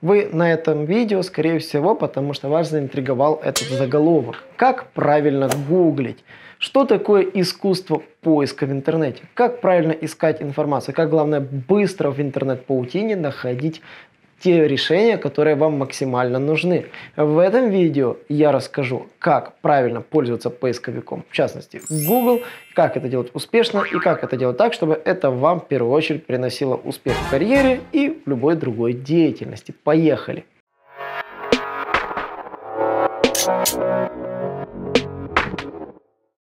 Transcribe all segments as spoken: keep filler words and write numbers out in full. Вы на этом видео, скорее всего, потому что вас заинтриговал этот заголовок. Как правильно гуглить? Что такое искусство поиска в интернете? Как правильно искать информацию? Как, главное, быстро в интернет-паутине находить те решения, которые вам максимально нужны? В этом видео я расскажу, как правильно пользоваться поисковиком, в частности, Google, как это делать успешно и как это делать так, чтобы это вам в первую очередь приносило успех в карьере и в любой другой деятельности. Поехали!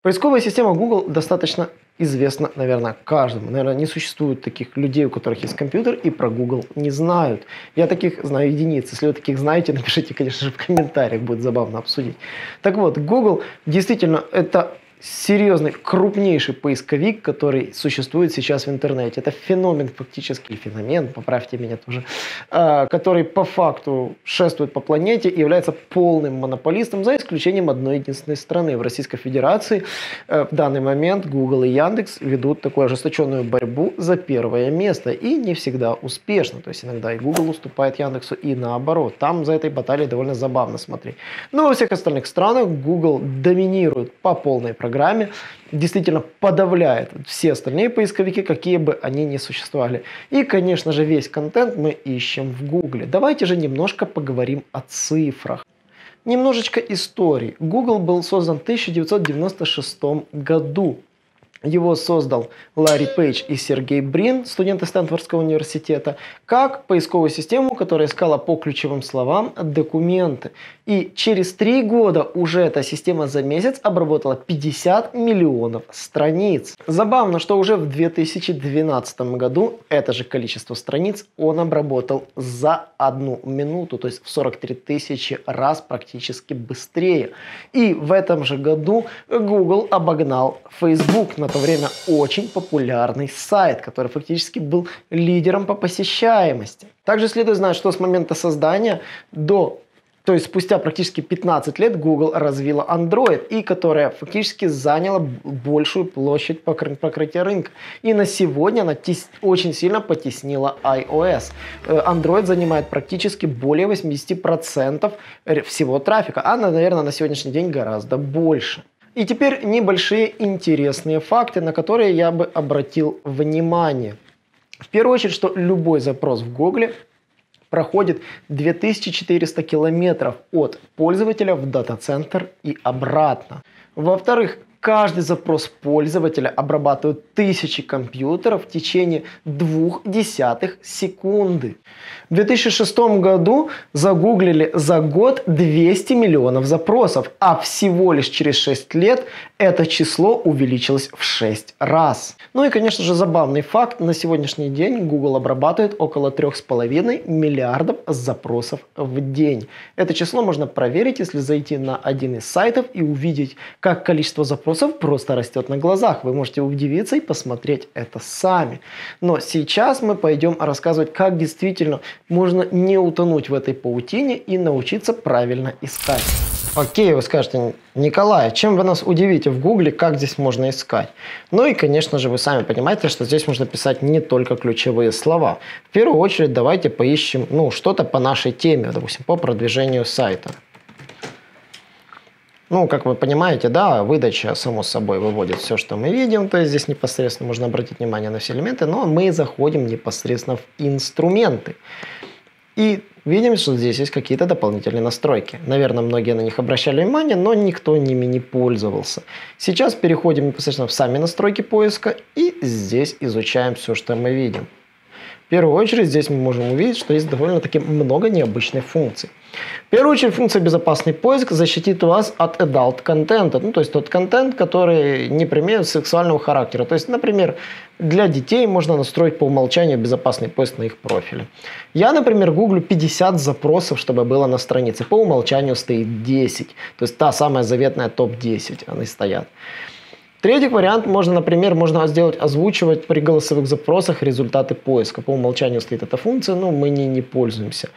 Поисковая система Google достаточно известна, наверное, каждому. Наверное, не существует таких людей, у которых есть компьютер и про Google не знают. Я таких знаю единицы. Если вы таких знаете, напишите, конечно же, в комментариях, будет забавно обсудить. Так вот, Google действительно это серьезный, крупнейший поисковик, который существует сейчас в интернете. Это феномен, фактически феномен, поправьте меня тоже, который по факту шествует по планете и является полным монополистом, за исключением одной единственной страны. В Российской Федерации в данный момент Google и Яндекс ведут такую ожесточенную борьбу за первое место. И не всегда успешно. То есть иногда и Google уступает Яндексу, и наоборот. Там за этой баталией довольно забавно смотреть. Но во всех остальных странах Google доминирует по полной программе. программе, действительно подавляет все остальные поисковики, какие бы они ни существовали. И, конечно же, весь контент мы ищем в Гугле. Давайте же немножко поговорим о цифрах. Немножечко истории. Google был создан в тысяча девятьсот девяносто шестом году. Его создал Ларри Пейдж и Сергей Брин, студенты Стэнфордского университета, как поисковую систему, которая искала по ключевым словам документы. И через три года уже эта система за месяц обработала пятьдесят миллионов страниц. Забавно, что уже в две тысячи двенадцатом году это же количество страниц он обработал за одну минуту, то есть в сорок три тысячи раз практически быстрее. И в этом же году Google обогнал Facebook, на то время очень популярный сайт, который фактически был лидером по посещаемости. Также следует знать, что с момента создания до, то есть спустя практически пятнадцать лет, Google развила Android, и которая фактически заняла большую площадь покрытия рынка. И на сегодня она очень сильно потеснила iOS. Android занимает практически более восьмидесяти процентов всего трафика, а, наверное, на сегодняшний день гораздо больше. И теперь небольшие интересные факты, на которые я бы обратил внимание. В первую очередь, что любой запрос в Гугле проходит две тысячи четыреста километров от пользователя в дата-центр и обратно. Во-вторых, каждый запрос пользователя обрабатывают тысячи компьютеров в течение двух десятых секунды. В две тысячи шестом году загуглили за год двести миллионов запросов, а всего лишь через шесть лет это число увеличилось в шесть раз. Ну и, конечно же, забавный факт. На сегодняшний день Google обрабатывает около трёх с половиной миллиардов запросов в день. Это число можно проверить, если зайти на один из сайтов и увидеть, как количество запросов просто растет на глазах. Вы можете удивиться и посмотреть это сами. Но сейчас мы пойдем рассказывать, как действительно можно не утонуть в этой паутине и научиться правильно искать. Окей, вы скажете: Николай, чем вы нас удивите в Гугле, как здесь можно искать? Ну и, конечно же, вы сами понимаете, что здесь можно писать не только ключевые слова. В первую очередь давайте поищем ну, что-то по нашей теме, допустим, по продвижению сайта. Ну, как вы понимаете, да, выдача, само собой, выводит все, что мы видим. То есть здесь непосредственно можно обратить внимание на все элементы, но мы заходим непосредственно в инструменты. И видим, что здесь есть какие-то дополнительные настройки. Наверное, многие на них обращали внимание, но никто ними не пользовался. Сейчас переходим непосредственно в сами настройки поиска и здесь изучаем все, что мы видим. В первую очередь здесь мы можем увидеть, что есть довольно-таки много необычных функций. В первую очередь функция «Безопасный поиск» защитит вас от adult-контента, ну, то есть тот контент, который не имеет сексуального характера. То есть, например, для детей можно настроить по умолчанию «Безопасный поиск» на их профиле. Я, например, гуглю пятьдесят запросов, чтобы было на странице. По умолчанию стоит десять, то есть та самая заветная топ десять, они стоят. Третий вариант, можно, например, можно сделать озвучивать при голосовых запросах результаты поиска. По умолчанию стоит эта функция, но мы ней не пользуемся.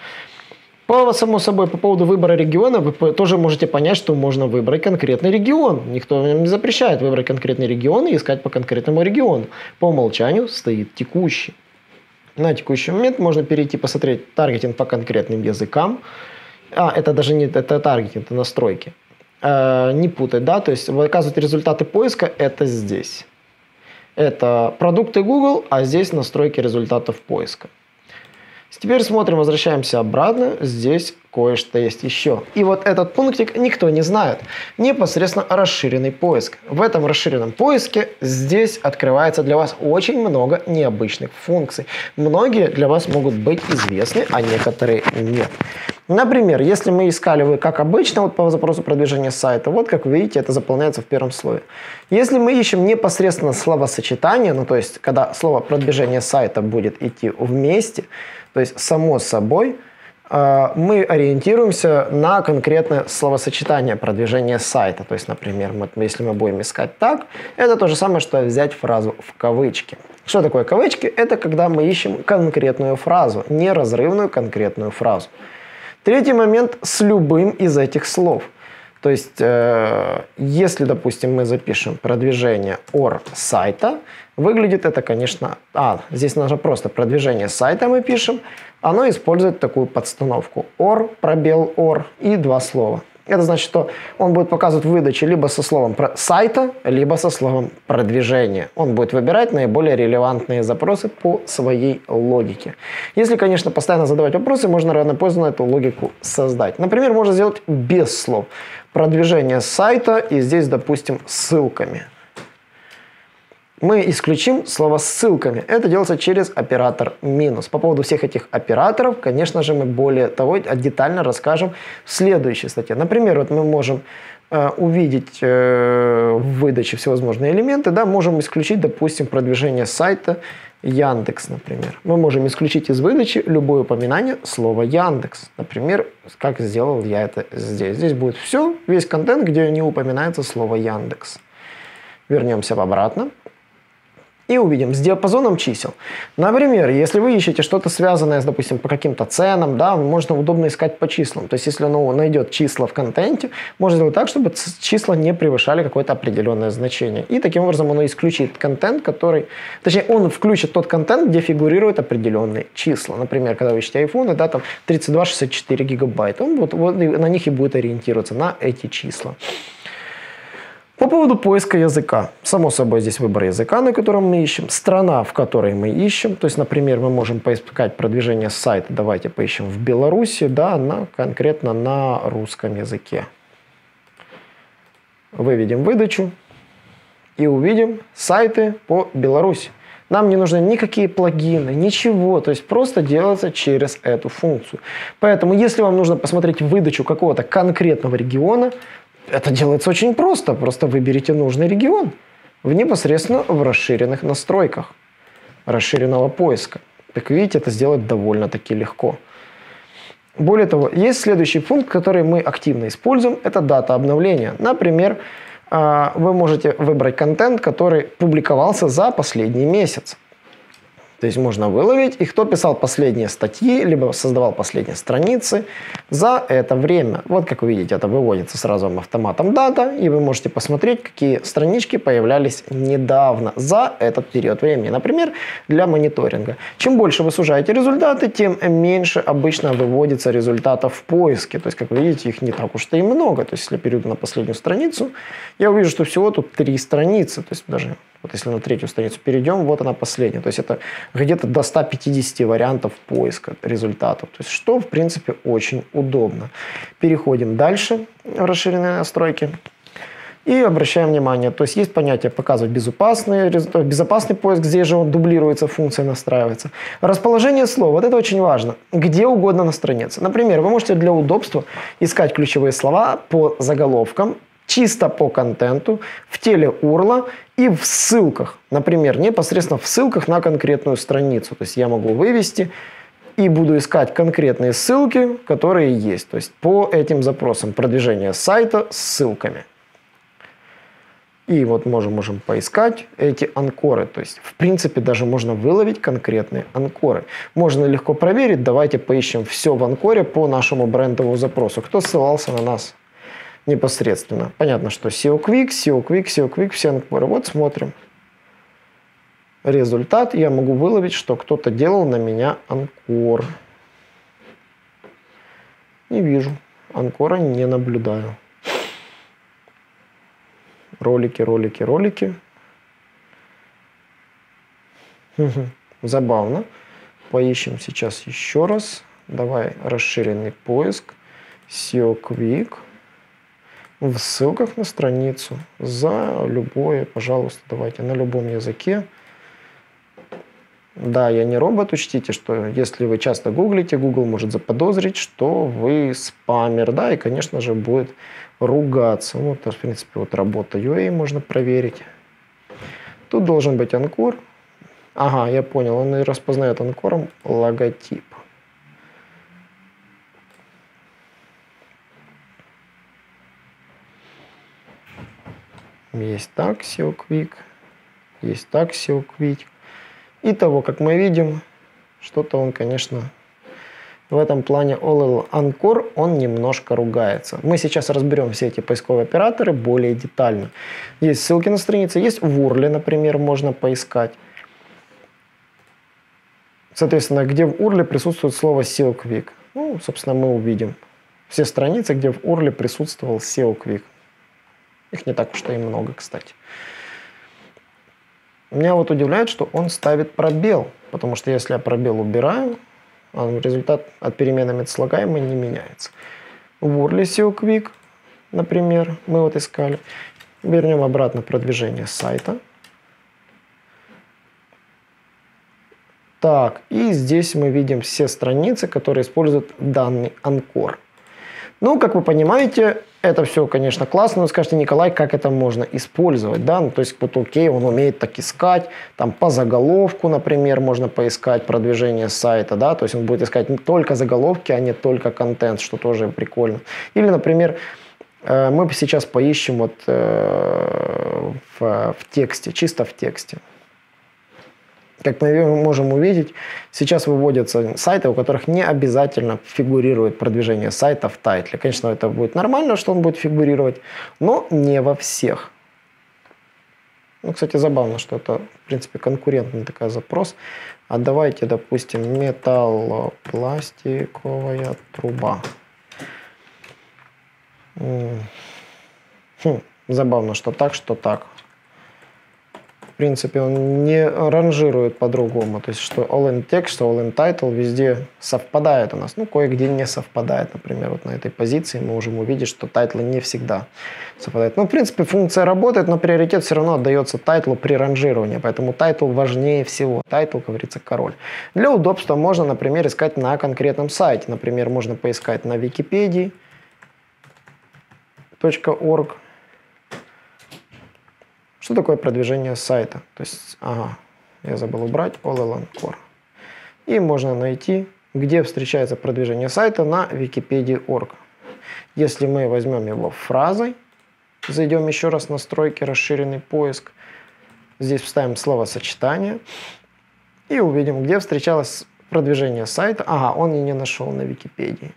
По, само собой, по поводу выбора региона, вы тоже можете понять, что можно выбрать конкретный регион. Никто вам не запрещает выбрать конкретный регион и искать по конкретному региону. По умолчанию стоит текущий. На текущий момент можно перейти посмотреть таргетинг по конкретным языкам. А, это даже не это таргетинг, это настройки. Э, не путать, да, то есть оказывать результаты поиска это здесь. Это продукты Google, а здесь настройки результатов поиска. Теперь смотрим, возвращаемся обратно. Здесь кое-что есть еще. И вот этот пунктик никто не знает. Непосредственно расширенный поиск. В этом расширенном поиске здесь открывается для вас очень много необычных функций. Многие для вас могут быть известны, а некоторые нет. Например, если мы искали вы, как обычно, вот по запросу продвижения сайта, вот как вы видите, это заполняется в первом слове. Если мы ищем непосредственно словосочетание, ну то есть, когда слово продвижение сайта будет идти вместе, то есть само собой, э, мы ориентируемся на конкретное словосочетание продвижения сайта. То есть, например, мы, если мы будем искать так, это то же самое, что взять фразу в кавычки. Что такое кавычки? Это когда мы ищем конкретную фразу, неразрывную конкретную фразу. Третий момент с любым из этих слов. То есть, э, если, допустим, мы запишем продвижение ор сайта, выглядит это, конечно... А, здесь нужно просто продвижение сайта мы пишем. Оно использует такую подстановку. Ор, пробел, ор и два слова. Это значит, что он будет показывать выдачи либо со словом сайта, либо со словом продвижение. Он будет выбирать наиболее релевантные запросы по своей логике. Если, конечно, постоянно задавать вопросы, можно рано-поздно эту логику создать. Например, можно сделать без слов. Продвижение сайта и здесь, допустим, ссылками. Мы исключим слово «ссылками». Это делается через оператор минус. По поводу всех этих операторов, конечно же, мы более того детально расскажем в следующей статье. Например, вот мы можем э, увидеть э, в выдаче всевозможные элементы, да, можем исключить, допустим, продвижение сайта Яндекс, например. Мы можем исключить из выдачи любое упоминание слова Яндекс. Например, как сделал я это здесь. Здесь будет все, весь контент, где не упоминается слово Яндекс. Вернемся обратно. И увидим с диапазоном чисел. Например, если вы ищете что-то связанное с, допустим, по каким-то ценам, да, можно удобно искать по числам. То есть, если оно найдет числа в контенте, можно сделать так, чтобы числа не превышали какое-то определенное значение. И таким образом оно исключит контент, который... Точнее, он включит тот контент, где фигурируют определенные числа. Например, когда вы ищете айфоны, да, там тридцать два шестьдесят четыре гигабайта. Он вот, вот на них и будет ориентироваться, на эти числа. По поводу поиска языка. Само собой, здесь выбор языка, на котором мы ищем, страна, в которой мы ищем. То есть, например, мы можем поискать продвижение сайта. Давайте поищем в Беларуси, да, на, конкретно на русском языке. Выведем выдачу и увидим сайты по Беларуси. Нам не нужны никакие плагины, ничего, то есть просто делается через эту функцию. Поэтому, если вам нужно посмотреть выдачу какого-то конкретного региона, это делается очень просто. Просто выберите нужный регион в непосредственно в расширенных настройках расширенного поиска. Как видите, это сделать довольно-таки легко. Более того, есть следующий пункт, который мы активно используем. Это дата обновления. Например, вы можете выбрать контент, который публиковался за последний месяц. То есть можно выловить, и кто писал последние статьи, либо создавал последние страницы за это время. Вот как вы видите, это выводится сразу автоматом дата, и вы можете посмотреть, какие странички появлялись недавно за этот период времени. Например, для мониторинга. Чем больше вы сужаете результаты, тем меньше обычно выводится результатов в поиске. То есть, как вы видите, их не так уж и много. То есть, если я перейду на последнюю страницу, я увижу, что всего тут три страницы. То есть, даже вот если на третью страницу перейдем, вот она последняя. То есть, это где-то до ста пятидесяти вариантов поиска результатов. То есть, что, в принципе, очень удобно. Переходим дальше в расширенные настройки. И обращаем внимание, то есть есть понятие показывать безопасный, безопасный поиск, здесь же он дублируется, функция настраивается. Расположение слов, вот это очень важно, где угодно на странице. Например, вы можете для удобства искать ключевые слова по заголовкам, чисто по контенту, в теле урла и в ссылках. Например, непосредственно в ссылках на конкретную страницу. То есть я могу вывести и буду искать конкретные ссылки, которые есть. То есть по этим запросам продвижение сайта с ссылками. И вот можем, можем поискать эти анкоры. То есть, в принципе, даже можно выловить конкретные анкоры. Можно легко проверить. Давайте поищем все в анкоре по нашему брендовому запросу. Кто ссылался на нас непосредственно. Понятно, что сео Quick, сео Quick, сео Quick, все анкоры. Вот смотрим. результат я могу выловить, что кто-то делал на меня анкор. Не вижу. Анкора не наблюдаю. Ролики, ролики, ролики. Забавно. Поищем сейчас еще раз. Давай расширенный поиск. сео Quick. В ссылках на страницу. За любое, пожалуйста, давайте на любом языке. Да, я не робот, учтите, что если вы часто гуглите, Google может заподозрить, что вы спамер, да, и, конечно же, будет ругаться. Вот, в принципе, вот работа ю эй можно проверить. Тут должен быть анкор. Ага, я понял, он распознает анкором логотип. Есть так, сео Quick. Есть так, сео Quick. Итого, как мы видим, что-то он, конечно, в этом плане о эл эл Anchor, он немножко ругается. Мы сейчас разберем все эти поисковые операторы более детально. Есть ссылки на странице, есть в урле, например, можно поискать. Соответственно, где в урле присутствует слово сео Quick. Ну, собственно, мы увидим все страницы, где в урле присутствовал сео Quick. Их не так уж и много, кстати. Меня вот удивляет, что он ставит пробел, потому что если я пробел убираю, результат от перемены слагаемой не меняется. В урле сео Quick, например, мы вот искали. Вернем обратно продвижение сайта. Так, и здесь мы видим все страницы, которые используют данный анкор. Ну, как вы понимаете, это все, конечно, классно, но скажите, Николай, как это можно использовать, да? Ну, то есть, вот, окей, он умеет так искать, там, по заголовку, например, можно поискать продвижение сайта, да, то есть он будет искать не только заголовки, а не только контент, что тоже прикольно. Или, например, мы сейчас поищем вот в, в тексте, чисто в тексте. Как мы можем увидеть, сейчас выводятся сайты, у которых не обязательно фигурирует продвижение сайта в тайтле. Конечно, это будет нормально, что он будет фигурировать, но не во всех. Ну, кстати, забавно, что это, в принципе, конкурентный такой запрос. А давайте, допустим, металлопластиковая труба. Хм, забавно, что так, что так. В принципе, он не ранжирует по-другому. То есть, что all in text, что all in title везде совпадает у нас. Ну, кое-где не совпадает. Например, вот на этой позиции мы можем увидеть, что тайтлы не всегда совпадают. Ну, в принципе, функция работает, но приоритет все равно отдается тайтлу при ранжировании. Поэтому тайтл важнее всего. Тайтл, как говорится, король. Для удобства можно, например, искать на конкретном сайте. Например, можно поискать на википедии точка орг. Что такое продвижение сайта? То есть, ага, я забыл убрать о эл эл Anchor. И можно найти, где встречается продвижение сайта на википедии точка орг. Если мы возьмем его фразой, зайдем еще раз в настройки, расширенный поиск, здесь вставим словосочетание и увидим, где встречалось продвижение сайта. Ага, он и не нашел на Википедии.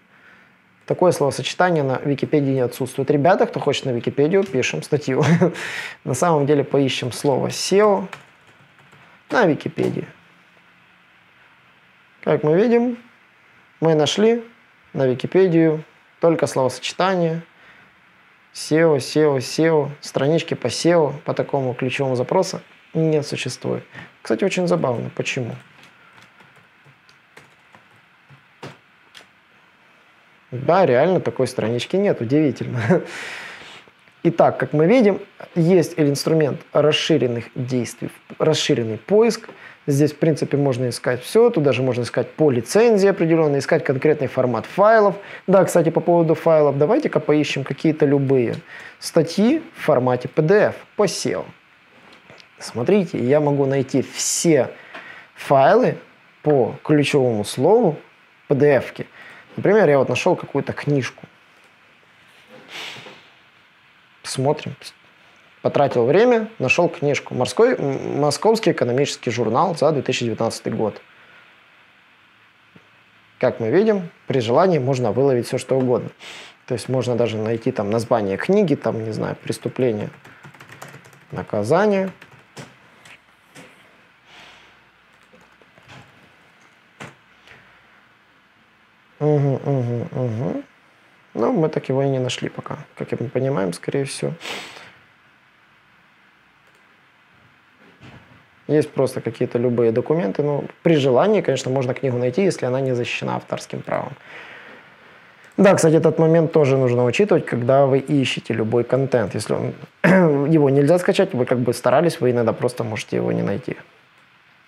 Такое словосочетание на Википедии не отсутствует. Ребята, кто хочет на Википедию, пишем статью. На самом деле поищем слово сео на Википедии. Как мы видим, мы нашли на Википедию только словосочетание сео, сео, сео. Странички по сео, по такому ключевому запросу не существует. Кстати, очень забавно. Почему? Да, реально такой странички нет, удивительно. Итак, как мы видим, есть инструмент расширенных действий, расширенный поиск. Здесь, в принципе, можно искать все, туда же можно искать по лицензии определенно, искать конкретный формат файлов. Да, кстати, по поводу файлов, давайте-ка поищем какие-то любые статьи в формате пи ди эф по сео. Смотрите, я могу найти все файлы по ключевому слову пи ди эф-ки. Например, я вот нашел какую-то книжку. Смотрим. Потратил время, нашел книжку. Морской, Московский экономический журнал за две тысячи девятнадцатый год. Как мы видим, при желании можно выловить все, что угодно. То есть можно даже найти там название книги, там, не знаю, преступление, наказание. Угу, угу, угу. Но мы так его и не нашли пока, как мы понимаем, скорее всего. Есть просто какие-то любые документы. Ну, при желании, конечно, можно книгу найти, если она не защищена авторским правом. Да, кстати, этот момент тоже нужно учитывать, когда вы ищете любой контент. Если он, его нельзя скачать, вы как бы старались, вы иногда просто можете его не найти.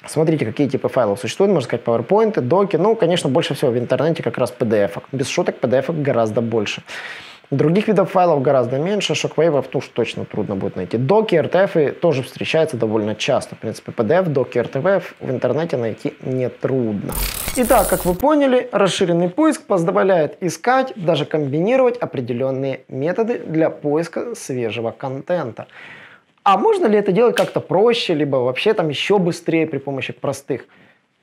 Смотрите, какие типы файлов существуют, можно сказать, PowerPoint, доки. Ну, конечно, больше всего в интернете как раз пи ди эф-ок. Без шуток, пи ди эф-ок гораздо больше. Других видов файлов гораздо меньше, шоквейвов ну, точно трудно будет найти. Доки, эр ти эф тоже встречаются довольно часто. В принципе, пи ди эф, доки, эр ти эф в интернете найти нетрудно. Итак, как вы поняли, расширенный поиск позволяет искать, даже комбинировать определенные методы для поиска свежего контента. А можно ли это делать как-то проще, либо вообще там еще быстрее при помощи простых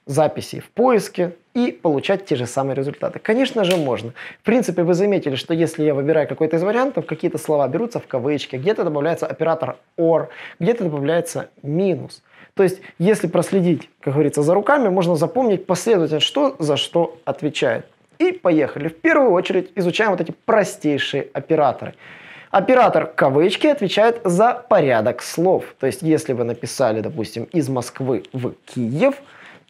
записей в поиске и получать те же самые результаты? Конечно же, можно. В принципе, вы заметили, что если я выбираю какой-то из вариантов, какие-то слова берутся в кавычки, где-то добавляется оператор or, где-то добавляется минус. То есть, если проследить, как говорится, за руками, можно запомнить последовательно, что за что отвечает. И поехали. В первую очередь изучаем вот эти простейшие операторы. Оператор кавычки отвечает за порядок слов. То есть, если вы написали, допустим, из Москвы в Киев,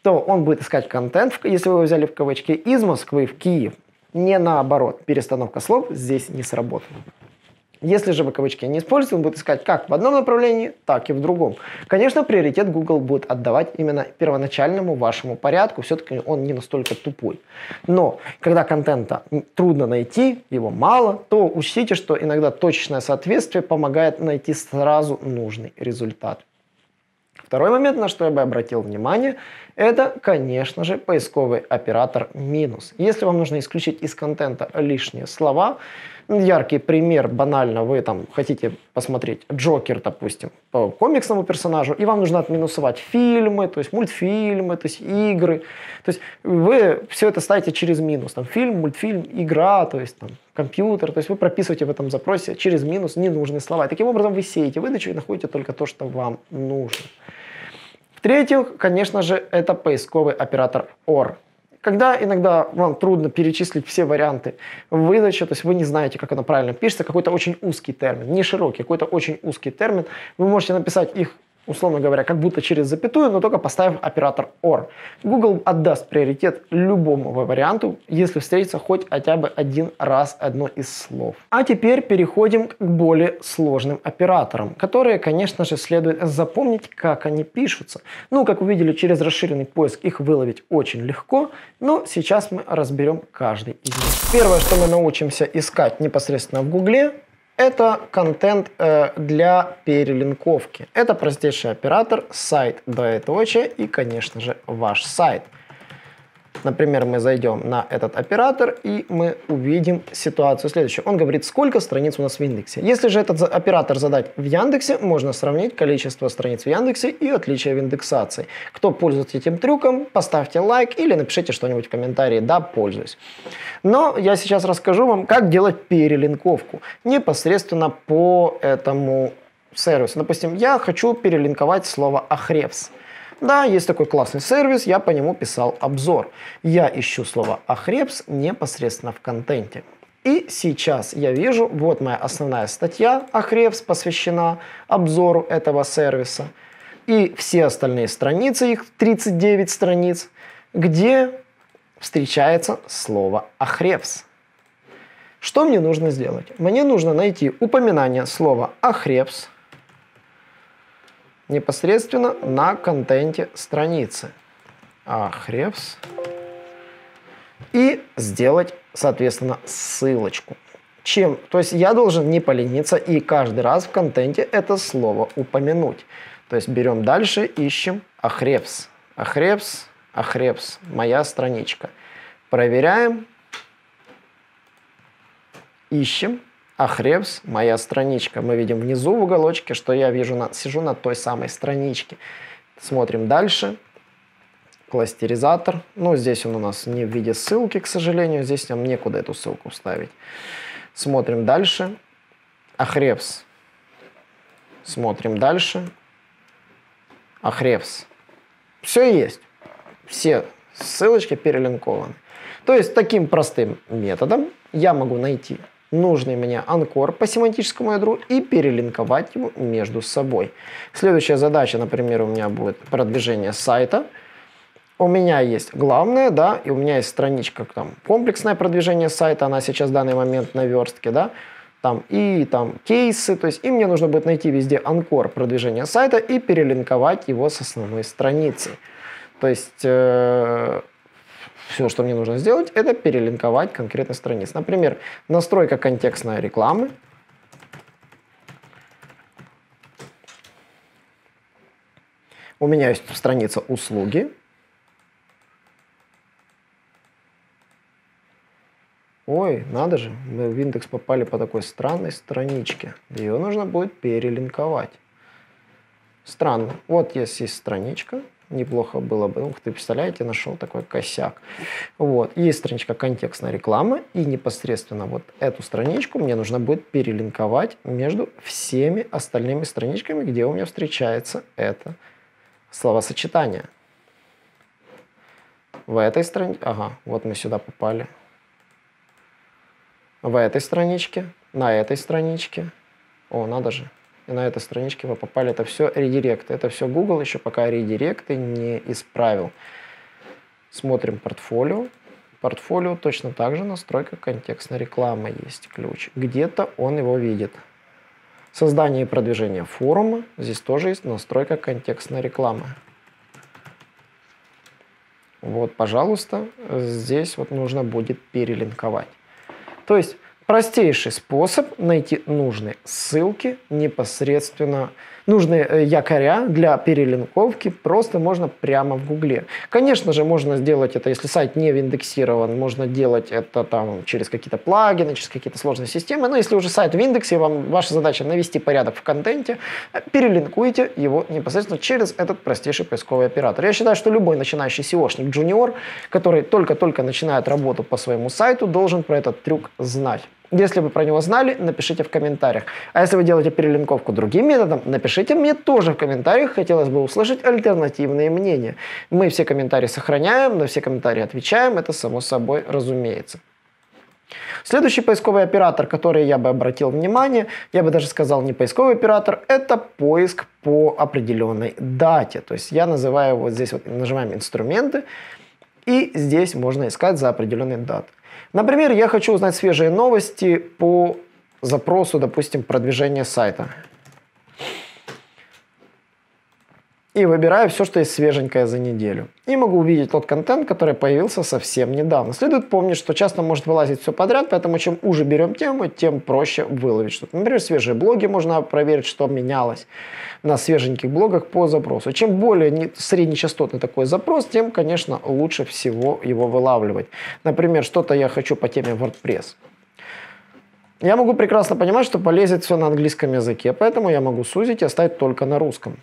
то он будет искать контент, если вы его взяли в кавычки, из Москвы в Киев. Не наоборот. Перестановка слов здесь не сработала. Если же вы кавычки не используете, он будет искать как в одном направлении, так и в другом. Конечно, приоритет Google будет отдавать именно первоначальному вашему порядку. Все-таки он не настолько тупой. Но когда контента трудно найти, его мало, то учтите, что иногда точечное соответствие помогает найти сразу нужный результат. Второй момент, на что я бы обратил внимание, это, конечно же, поисковый оператор минус. Если вам нужно исключить из контента лишние слова, яркий пример, банально, вы там хотите посмотреть Джокер, допустим, по комиксному персонажу, и вам нужно отминусовать фильмы, то есть мультфильмы, то есть игры. То есть вы все это ставите через минус. Там фильм, мультфильм, игра, то есть там компьютер. То есть вы прописываете в этом запросе через минус ненужные слова. И таким образом вы сеете выдачу и находите только то, что вам нужно. В-третьих, конечно же, это поисковый оператор or. Когда иногда вам трудно перечислить все варианты выдачи, то есть вы не знаете, как оно правильно пишется, какой-то очень узкий термин, не широкий, какой-то очень узкий термин, вы можете написать их, условно говоря, как будто через запятую, но только поставив оператор or. Google отдаст приоритет любому варианту, если встретится хоть хотя бы один раз одно из слов. А теперь переходим к более сложным операторам, которые, конечно же, следует запомнить, как они пишутся. Ну, как вы видели, через расширенный поиск их выловить очень легко, но сейчас мы разберем каждый из них. Первое, что мы научимся искать непосредственно в Google, это контент э, для перелинковки. Это простейший оператор, сайт, двоеточие и, конечно же, ваш сайт. Например, мы зайдем на этот оператор и мы увидим ситуацию следующую. Он говорит, сколько страниц у нас в индексе. Если же этот оператор задать в Яндексе, можно сравнить количество страниц в Яндексе и отличия в индексации. Кто пользуется этим трюком, поставьте лайк или напишите что-нибудь в комментарии, да, пользуюсь. Но я сейчас расскажу вам, как делать перелинковку непосредственно по этому сервису. Допустим, я хочу перелинковать слово «Ahrefs». Да, есть такой классный сервис, я по нему писал обзор. Я ищу слово Ahrefs непосредственно в контенте. И сейчас я вижу, вот моя основная статья Ahrefs посвящена обзору этого сервиса. И все остальные страницы, их тридцать девять страниц, где встречается слово Ahrefs. Что мне нужно сделать? Мне нужно найти упоминание слова Ahrefs непосредственно на контенте страницы Ahrefs и сделать, соответственно, ссылочку. Чем? То есть я должен не полениться и каждый раз в контенте это слово упомянуть. То есть берем дальше, ищем Ahrefs, Ahrefs, Ahrefs, моя страничка. Проверяем, ищем. Ahrefs, моя страничка. Мы видим внизу в уголочке, что я вижу на, сижу на той самой страничке. Смотрим дальше. Кластеризатор. Ну, здесь он у нас не в виде ссылки, к сожалению. Здесь нам некуда эту ссылку вставить. Смотрим дальше. Ahrefs. Смотрим дальше. Ahrefs. Все есть. Все ссылочки перелинкованы. То есть таким простым методом я могу найти нужный мне анкор по семантическому ядру и перелинковать его между собой. Следующая задача, например, у меня будет продвижение сайта. У меня есть главное, да, и у меня есть страничка, там, комплексное продвижение сайта, она сейчас в данный момент на верстке, да, там, и там кейсы, то есть, и мне нужно будет найти везде анкор продвижения сайта и перелинковать его с основной страницы. То есть, э, все, что мне нужно сделать, это перелинковать конкретную страницу. Например, настройка контекстной рекламы. У меня есть страница услуги. Ой, надо же, мы в индекс попали по такой странной страничке. Ее нужно будет перелинковать. Странно. Вот есть, есть страничка. Неплохо было бы. Ух ты, представляете, нашел такой косяк. Вот. Есть страничка контекстная реклама. И непосредственно вот эту страничку мне нужно будет перелинковать между всеми остальными страничками, где у меня встречается это словосочетание. В этой страничке... Ага, вот мы сюда попали. В этой страничке, на этой страничке. О, надо же. И на этой страничке вы попали. Это все редирект. Это все Google еще пока редиректы не исправил. Смотрим портфолио. Портфолио точно так же настройка контекстной рекламы есть ключ. Где-то он его видит. Создание и продвижение форума. Здесь тоже есть настройка контекстной рекламы. Вот, пожалуйста, здесь вот нужно будет перелинковать. То есть простейший способ найти нужные ссылки непосредственно, нужные якоря для перелинковки просто можно прямо в Гугле. Конечно же, можно сделать это, если сайт не индексирован, можно делать это там через какие-то плагины, через какие-то сложные системы. Но если уже сайт в индексе, вам ваша задача навести порядок в контенте, перелинкуйте его непосредственно через этот простейший поисковый оператор. Я считаю, что любой начинающий сеошник джуниор, который только-только начинает работу по своему сайту, должен про этот трюк знать. Если вы про него знали, напишите в комментариях. А если вы делаете перелинковку другим методом, напишите мне тоже в комментариях. Хотелось бы услышать альтернативные мнения. Мы все комментарии сохраняем, на все комментарии отвечаем. Это само собой разумеется. Следующий поисковый оператор, который я бы обратил внимание, я бы даже сказал не поисковый оператор, это поиск по определенной дате. То есть я называю его вот здесь, вот нажимаем инструменты, и здесь можно искать за определенные даты. Например, я хочу узнать свежие новости по запросу, допустим, продвижения сайта. И выбираю все, что есть свеженькое за неделю. И могу увидеть тот контент, который появился совсем недавно. Следует помнить, что часто может вылазить все подряд, поэтому чем уже берем тему, тем проще выловить что-то. Например, свежие блоги можно проверить, что менялось на свеженьких блогах по запросу. Чем более среднечастотный такой запрос, тем, конечно, лучше всего его вылавливать. Например, что-то я хочу по теме WordPress. Я могу прекрасно понимать, что полезет все на английском языке, поэтому я могу сузить и оставить только на русском.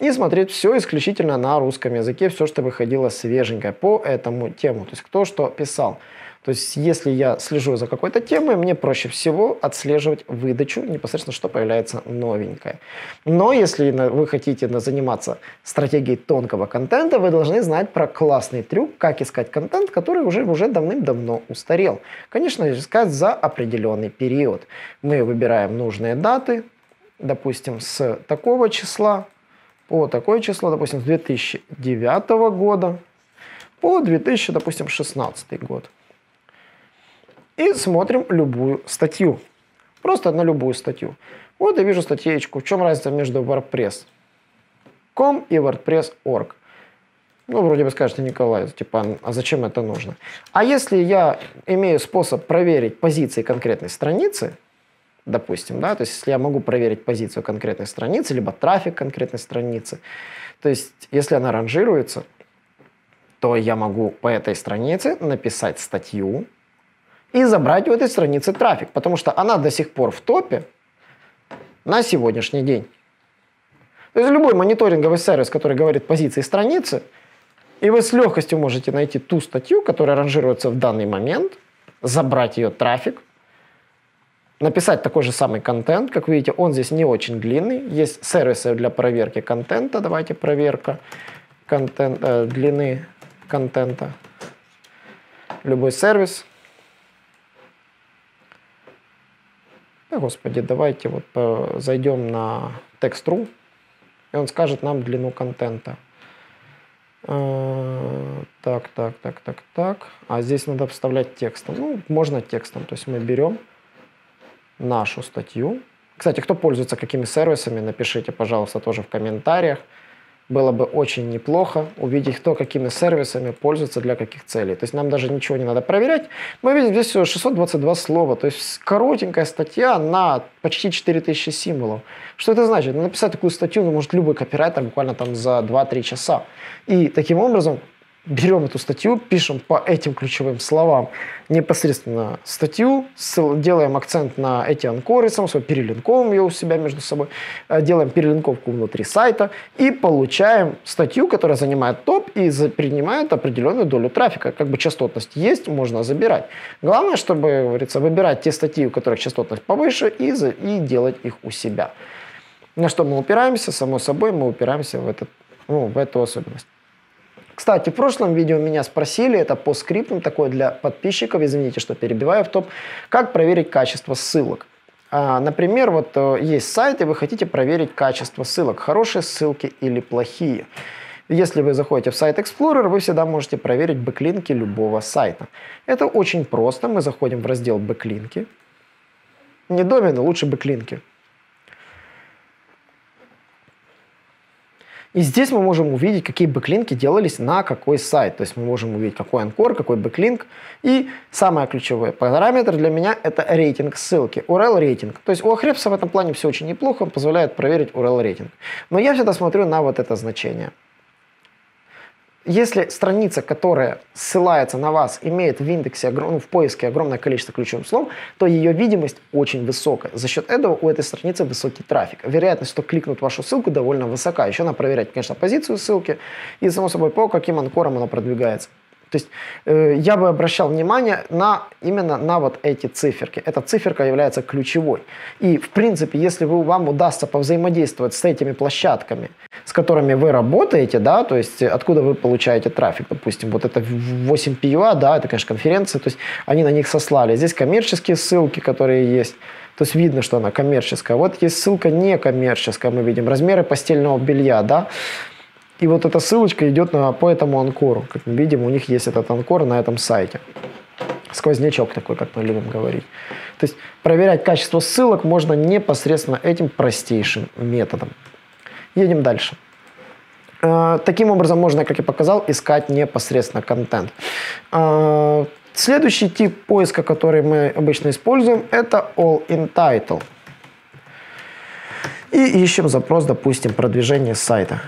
И смотреть все исключительно на русском языке, все, что выходило свеженькое по этому тему, то есть кто что писал. То есть если я слежу за какой-то темой, мне проще всего отслеживать выдачу, непосредственно что появляется новенькое. Но если вы хотите заниматься стратегией тонкого контента, вы должны знать про классный трюк, как искать контент, который уже, уже давным-давно устарел. Конечно, искать за определенный период. Мы выбираем нужные даты, допустим, с такого числа. О, такое число, допустим, с две тысячи девятого года по две тысячи, допустим, шестнадцатый год. И смотрим любую статью. Просто на любую статью. Вот я вижу статьечку. В чем разница между WordPress точка ком и WordPress точка орг? Ну, вроде бы скажете, Николай, типа, а зачем это нужно? А если я имею способ проверить позиции конкретной страницы, допустим, да, то есть если я могу проверить позицию конкретной страницы, либо трафик конкретной страницы, то есть если она ранжируется, то я могу по этой странице написать статью и забрать у этой страницы трафик, потому что она до сих пор в топе на сегодняшний день. То есть любой мониторинговый сервис, который говорит позиции страницы, и вы с легкостью можете найти ту статью, которая ранжируется в данный момент, забрать ее трафик, написать такой же самый контент. Как видите, он здесь не очень длинный. Есть сервисы для проверки контента. Давайте проверка контент, э, длины контента. любой сервис. Ой, господи, давайте вот зайдем на text.ru, и он скажет нам длину контента. Так, так, так, так, так. А здесь надо вставлять текстом. Ну, можно текстом. То есть мы берем нашу статью. Кстати, кто пользуется какими сервисами, напишите, пожалуйста, тоже в комментариях. Было бы очень неплохо увидеть, кто какими сервисами пользуется, для каких целей. То есть нам даже ничего не надо проверять. Мы видим здесь всего шестьсот двадцать два слова. То есть коротенькая статья на почти четыре тысячи символов. Что это значит? Написать такую статью ну, может любой копирайтер буквально там за два-три часа. И таким образом берем эту статью, пишем по этим ключевым словам непосредственно статью, делаем акцент на эти анкоры, сам собой, перелинковываем ее у себя между собой, делаем перелинковку внутри сайта и получаем статью, которая занимает топ и принимает определенную долю трафика. Как бы частотность есть, можно забирать. Главное, чтобы, говорится, выбирать те статьи, у которых частотность повыше, и, и делать их у себя. На что мы упираемся? Само собой, мы упираемся в, этот, ну, в эту особенность. Кстати, в прошлом видео меня спросили, это по скриптам такое для подписчиков, извините, что перебиваю в топ, как проверить качество ссылок. А, например, вот есть сайт, и вы хотите проверить качество ссылок, хорошие ссылки или плохие. Если вы заходите в сайт Explorer, вы всегда можете проверить бэклинки любого сайта. Это очень просто, мы заходим в раздел бэклинки, не домены, лучше бэклинки. И здесь мы можем увидеть, какие бэклинки делались на какой сайт. То есть мы можем увидеть, какой анкор, какой бэклинк. И самый ключевой параметр для меня – это рейтинг ссылки, ю ар эл рейтинг. То есть у Ahrefs в этом плане все очень неплохо, он позволяет проверить ю ар эл рейтинг. Но я всегда смотрю на вот это значение. Если страница, которая ссылается на вас, имеет в индексе, ну, в поиске огромное количество ключевых слов, то ее видимость очень высокая. За счет этого у этой страницы высокий трафик. Вероятность, что кликнут вашу ссылку, довольно высока. Еще надо проверять, конечно, позицию ссылки и, само собой, по каким анкорам она продвигается. То есть э, я бы обращал внимание на, именно на вот эти циферки. Эта циферка является ключевой. И, в принципе, если вы, вам удастся повзаимодействовать с этими площадками, с которыми вы работаете, да, то есть откуда вы получаете трафик, допустим, вот это восемь пи ю эй, да, это, конечно, конференции, то есть они на них сослали. Здесь коммерческие ссылки, которые есть. То есть видно, что она коммерческая. Вот есть ссылка некоммерческая, мы видим размеры постельного белья, да. И вот эта ссылочка идет на, по этому анкору. Как мы видим, у них есть этот анкор на этом сайте. Сквознячок такой, как мы любим говорить. То есть проверять качество ссылок можно непосредственно этим простейшим методом. Едем дальше. Э, таким образом можно, как я показал, искать непосредственно контент. Э, следующий тип поиска, который мы обычно используем, это All in Title. И ищем запрос, допустим, продвижение сайта.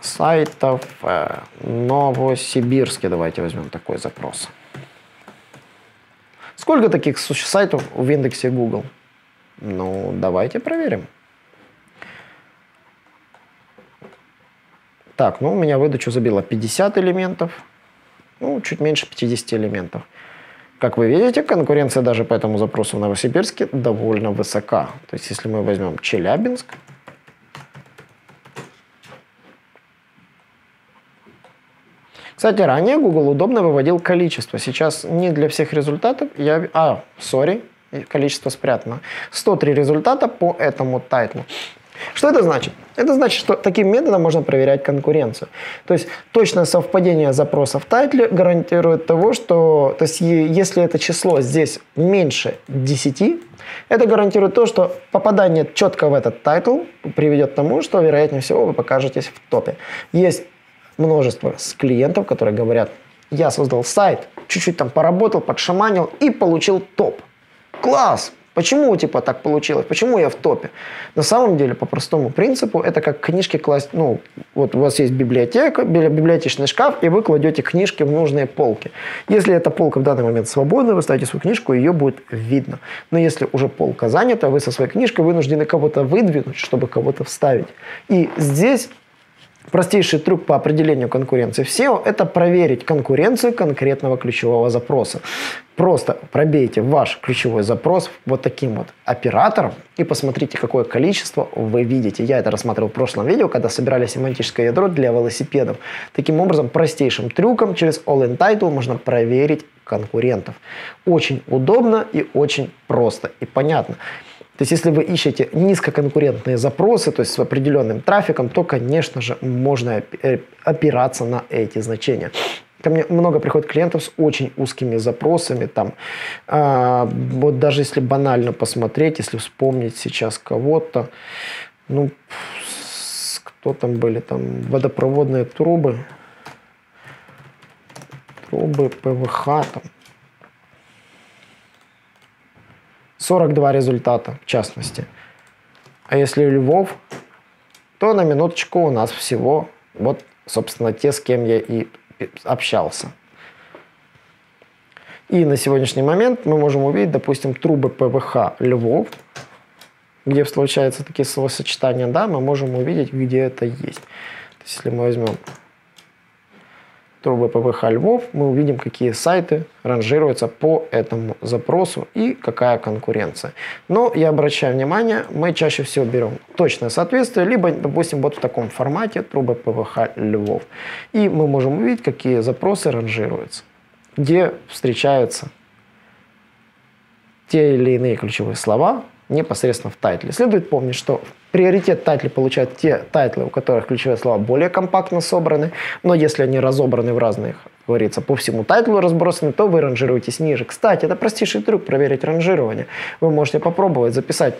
Сайтов э, Новосибирске. Давайте возьмем такой запрос. Сколько таких сайтов в индексе Google? Ну, давайте проверим. Так, ну у меня выдачу забило пятьдесят элементов. Ну, чуть меньше пятидесяти элементов. Как вы видите, конкуренция даже по этому запросу в Новосибирске довольно высока. То есть, если мы возьмем Челябинск, кстати, ранее Google удобно выводил количество. Сейчас не для всех результатов. Я... А, сори, количество спрятано. сто три результата по этому тайтлу. Что это значит? Это значит, что таким методом можно проверять конкуренцию. То есть точное совпадение запроса в тайтле гарантирует того, что... То есть если это число здесь меньше десяти, это гарантирует то, что попадание четко в этот тайтл приведет к тому, что, вероятнее всего, вы покажетесь в топе. Есть множество клиентов, которые говорят: я создал сайт, чуть-чуть там поработал, подшаманил и получил топ. Класс! Почему типа так получилось? Почему я в топе? На самом деле, по простому принципу, это как книжки класть. Ну, вот у вас есть библиотека, библиотечный шкаф, и вы кладете книжки в нужные полки. Если эта полка в данный момент свободна, вы ставите свою книжку, ее будет видно. Но если уже полка занята, вы со своей книжкой вынуждены кого-то выдвинуть, чтобы кого-то вставить. И здесь простейший трюк по определению конкуренции в сео – это проверить конкуренцию конкретного ключевого запроса. Просто пробейте ваш ключевой запрос вот таким вот оператором и посмотрите, какое количество вы видите. Я это рассматривал в прошлом видео, когда собирали семантическое ядро для велосипедов. Таким образом, простейшим трюком через All in Title можно проверить конкурентов. Очень удобно и очень просто и понятно. То есть, если вы ищете низкоконкурентные запросы, то есть с определенным трафиком, то, конечно же, можно опираться на эти значения. Ко мне много приходит клиентов с очень узкими запросами. Там, а, вот даже если банально посмотреть, если вспомнить сейчас кого-то, ну, кто там были, там, водопроводные трубы, трубы ПВХ, там, сорок два результата, в частности. А если Львов, то на минуточку у нас всего, вот, собственно, те, с кем я и общался. И на сегодняшний момент мы можем увидеть, допустим, трубы ПВХ Львов, где случаются такие словосочетания, да, мы можем увидеть, где это есть. То есть, если мы возьмем трубы ПВХ Львов, мы увидим, какие сайты ранжируются по этому запросу и какая конкуренция. Но я обращаю внимание, мы чаще всего берем точное соответствие, либо, допустим, вот в таком формате трубы ПВХ Львов. И мы можем увидеть, какие запросы ранжируются, где встречаются те или иные ключевые слова непосредственно в тайтле. Следует помнить, что приоритет тайтли получают те тайтлы, у которых ключевые слова более компактно собраны, но если они разобраны в разных, как говорится, по всему тайтлу разбросаны, то вы ранжируетесь ниже. Кстати, это простейший трюк проверить ранжирование. Вы можете попробовать записать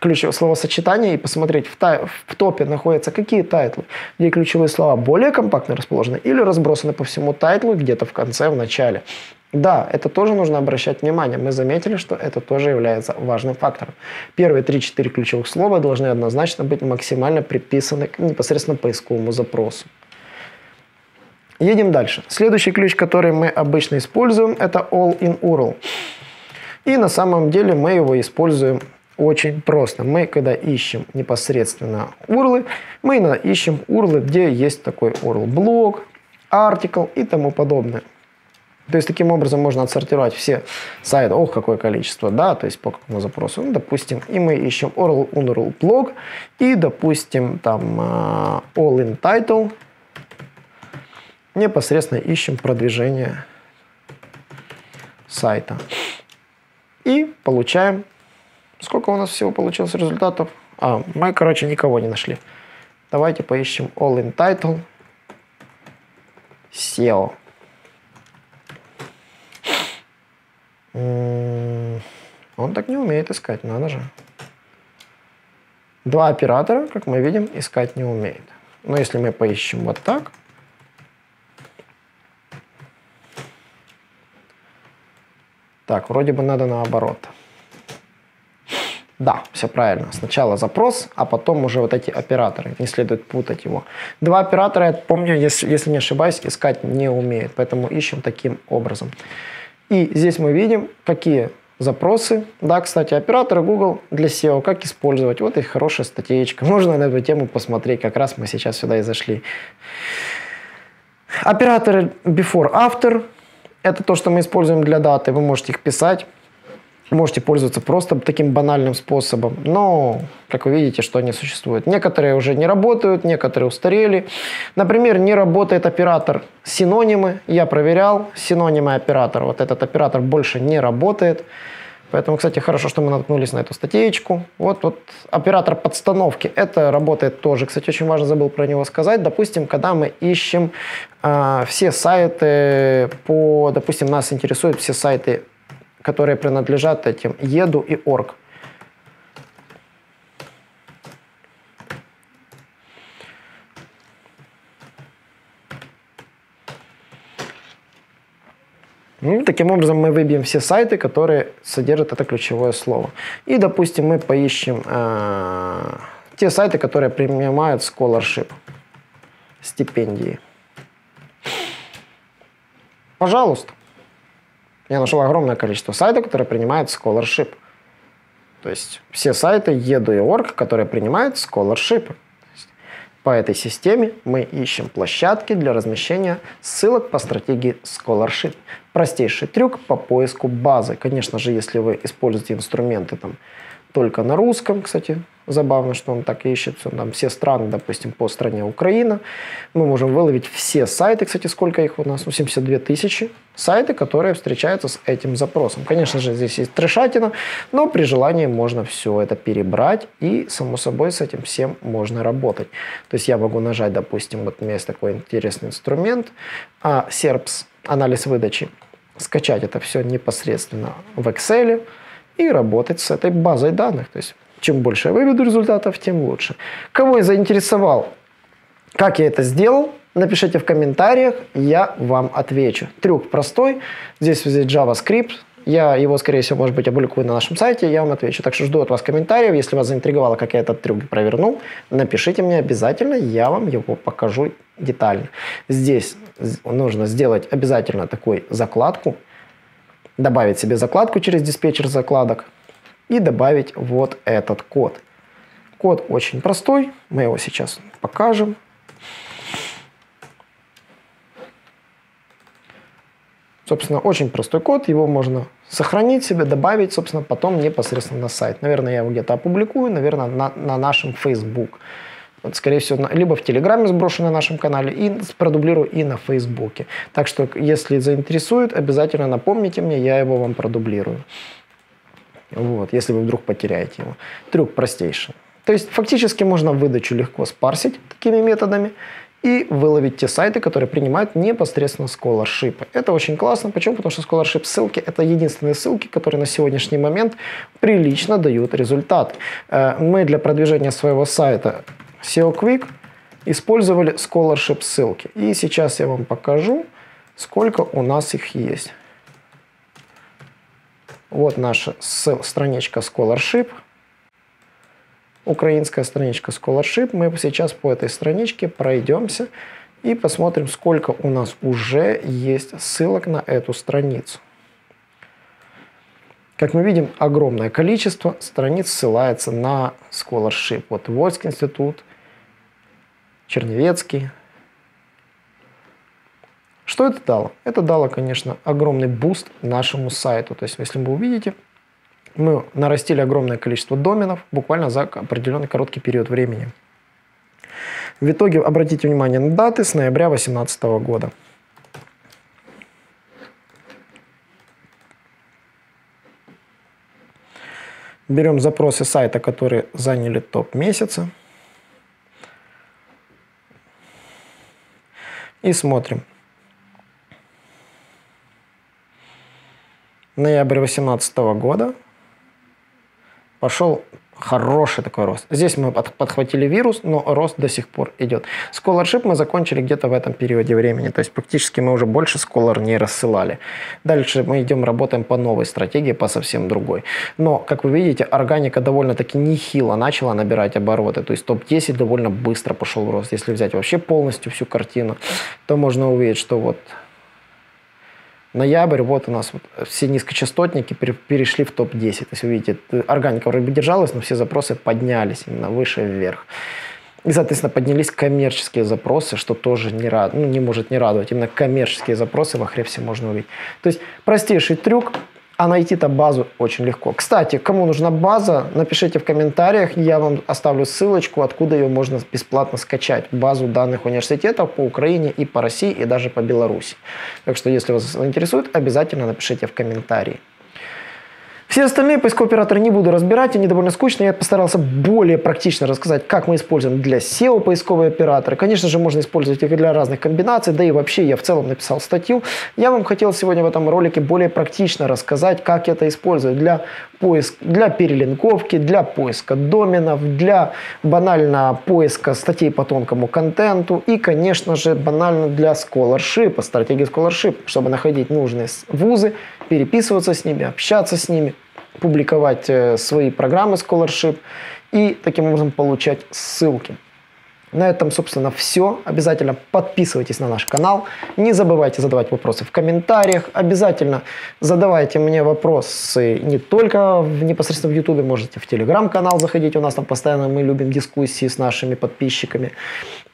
ключевое словосочетание и посмотреть, в, тай... в топе находятся какие тайтлы, где ключевые слова более компактно расположены или разбросаны по всему тайтлу где-то в конце, в начале. Да, это тоже нужно обращать внимание. Мы заметили, что это тоже является важным фактором. Первые три-четыре ключевых слова должны однозначно быть максимально приписаны к непосредственно поисковому запросу. Едем дальше. Следующий ключ, который мы обычно используем, это олл ин ю ар эл. И на самом деле мы его используем очень просто. Мы, когда ищем непосредственно ю ар эл, мы ищем ю ар эл, где есть такой ю ар эл-блог, артикл и тому подобное. То есть, таким образом можно отсортировать все сайты. Ох, какое количество, да, то есть по какому запросу. Ну, допустим, и мы ищем олл ин ю ар эл блог и, допустим, там олл ин тайтл. Непосредственно ищем продвижение сайта. И получаем... Сколько у нас всего получилось результатов? А, мы, короче, никого не нашли. Давайте поищем олл ин тайтл эс и о. Он так не умеет искать, надо же. Два оператора, как мы видим, искать не умеет. Но если мы поищем вот так, так, вроде бы надо наоборот. Да, все правильно. Сначала запрос, а потом уже вот эти операторы. Не следует путать его. Два оператора, я помню, если, если не ошибаюсь, искать не умеет. Поэтому ищем таким образом. И здесь мы видим, какие запросы. Да, кстати, операторы Google для сео, как использовать. Вот и хорошая статьечка. Можно на эту тему посмотреть. Как раз мы сейчас сюда и зашли. Операторы бифор, афтер. Это то, что мы используем для даты. Вы можете их писать. Можете пользоваться просто таким банальным способом, но, как вы видите, что они существуют. Некоторые уже не работают, некоторые устарели. Например, не работает оператор синонимы. Я проверял синонимы оператора. Вот этот оператор больше не работает. Поэтому, кстати, хорошо, что мы наткнулись на эту статейку. Вот, вот оператор подстановки. Это работает тоже. Кстати, очень важно, забыл про него сказать. Допустим, когда мы ищем э, все сайты по... Допустим, нас интересуют все сайты, которые принадлежат этим еду и орг. Ну, таким образом мы выбьем все сайты, которые содержат это ключевое слово. И, допустим, мы поищем э, те сайты, которые принимают scholarship, стипендии. Пожалуйста. Я нашел огромное количество сайтов, которые принимают scholarship. То есть все сайты и ди ю и точка орг, которые принимают scholarship. По этой системе мы ищем площадки для размещения ссылок по стратегии scholarship. Простейший трюк по поиску базы. Конечно же, если вы используете инструменты там только на русском, кстати. Забавно, что он так ищется. Там все страны, допустим, по стране Украина. Мы можем выловить все сайты, кстати, сколько их у нас? семьдесят две тысячи сайты, которые встречаются с этим запросом. Конечно же, здесь есть трешатина, но при желании можно все это перебрать и, само собой, с этим всем можно работать. То есть я могу нажать, допустим, вот у меня есть такой интересный инструмент, серпс, анализ выдачи, скачать это все непосредственно в Excel и работать с этой базой данных. То есть чем больше я выведу результатов, тем лучше. Кого я заинтересовал, как я это сделал, напишите в комментариях, я вам отвечу. Трюк простой. Здесь взять JavaScript. Я его, скорее всего, может быть, опубликую на нашем сайте, я вам отвечу. Так что жду от вас комментариев. Если вас заинтриговало, как я этот трюк провернул, напишите мне обязательно, я вам его покажу детально. Здесь нужно сделать обязательно такую закладку, добавить себе закладку через диспетчер закладок и добавить вот этот код. Код очень простой, мы его сейчас покажем. Собственно, очень простой код, его можно сохранить себе, добавить, собственно, потом непосредственно на сайт. Наверное, я его где-то опубликую, наверное, на, на нашем Facebook. Вот, скорее всего, на, либо в Телеграме сброшу на нашем канале, и продублирую и на Фейсбуке. Так что, если заинтересует, обязательно напомните мне, я его вам продублирую. Вот, если вы вдруг потеряете его. Трюк простейший. То есть, фактически, можно выдачу легко спарсить такими методами и выловить те сайты, которые принимают непосредственно scholarship. Это очень классно. Почему? Потому что scholarship ссылки – это единственные ссылки, которые на сегодняшний момент прилично дают результат. Мы для продвижения своего сайта сео Quick использовали scholarship ссылки. И сейчас я вам покажу, сколько у нас их есть. Вот наша страничка scholarship. Украинская страничка scholarship. Мы сейчас по этой страничке пройдемся и посмотрим, сколько у нас уже есть ссылок на эту страницу. Как мы видим, огромное количество страниц ссылается на scholarship. Вот Вольский институт, Черневецкий. Что это дало? Это дало, конечно, огромный буст нашему сайту. То есть, если вы увидите, мы нарастили огромное количество доменов буквально за определенный короткий период времени. В итоге обратите внимание на даты с ноября две тысячи восемнадцатого года. Берем запросы сайта, которые заняли топ месяца. И смотрим. Ноябрь две тысячи восемнадцатого года. Пошел хороший такой рост. Здесь мы подхватили вирус, но рост до сих пор идет. Scholarship мы закончили где-то в этом периоде времени. То есть практически мы уже больше Scholar не рассылали. Дальше мы идем, работаем по новой стратегии, по совсем другой. Но, как вы видите, органика довольно-таки нехило начала набирать обороты. То есть топ десять довольно быстро пошел в рост. Если взять вообще полностью всю картину, то можно увидеть, что вот ноябрь, вот у нас вот все низкочастотники перешли в топ десять. То есть, вы видите, органика вроде бы держалась, но все запросы поднялись именно выше вверх. И, соответственно, поднялись коммерческие запросы, что тоже не, рад... ну, не может не радовать. Именно коммерческие запросы в Ахре все можно увидеть. То есть, простейший трюк, а найти-то базу очень легко. Кстати, кому нужна база, напишите в комментариях, я вам оставлю ссылочку, откуда ее можно бесплатно скачать. Базу данных университетов по Украине и по России, и даже по Беларуси. Так что, если вас заинтересует, обязательно напишите в комментарии. Все остальные поисковые операторы не буду разбирать, они довольно скучные. Я постарался более практично рассказать, как мы используем для сео поисковые операторы. Конечно же, можно использовать их и для разных комбинаций, да и вообще я в целом написал статью. Я вам хотел сегодня в этом ролике более практично рассказать, как это использовать для поиска, для перелинковки, для поиска доменов, для банально поиска статей по тонкому контенту и, конечно же, банально для scholarship, стратегии scholarship, чтобы находить нужные вузы, переписываться с ними, общаться с ними, публиковать свои программы scholarship и таким образом получать ссылки. На этом, собственно, все. Обязательно подписывайтесь на наш канал. Не забывайте задавать вопросы в комментариях. Обязательно задавайте мне вопросы не только в, непосредственно в YouTube. Можете в Telegram-канал заходить. У нас там постоянно мы любим дискуссии с нашими подписчиками.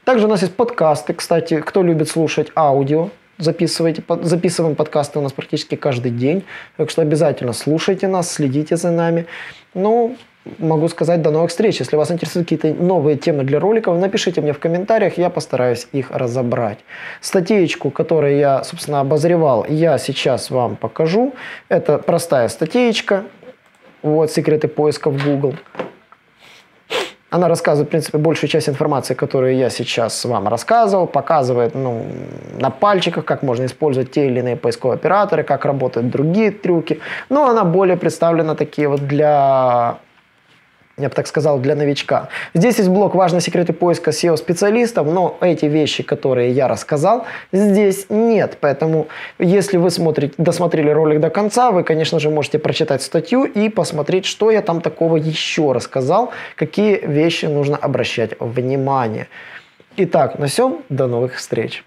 Также у нас есть подкасты. Кстати, кто любит слушать аудио, записывайте, записываем подкасты у нас практически каждый день. Так что обязательно слушайте нас, следите за нами. Ну, могу сказать до новых встреч. Если вас интересуют какие-то новые темы для роликов, напишите мне в комментариях, я постараюсь их разобрать. Статейку, которую я, собственно, обозревал, я сейчас вам покажу. Это простая статейка. Вот, секреты поиска в Google. Она рассказывает, в принципе, большую часть информации, которую я сейчас вам рассказывал, показывает, ну, на пальчиках, как можно использовать те или иные поисковые операторы, как работают другие трюки. Но она более представлена такие вот для, я бы так сказал, для новичка. Здесь есть блок «Важные секреты поиска сео-специалистов», но эти вещи, которые я рассказал, здесь нет. Поэтому, если вы смотрите, досмотрели ролик до конца, вы, конечно же, можете прочитать статью и посмотреть, что я там такого еще рассказал, какие вещи нужно обращать внимание. Итак, на всем, до новых встреч!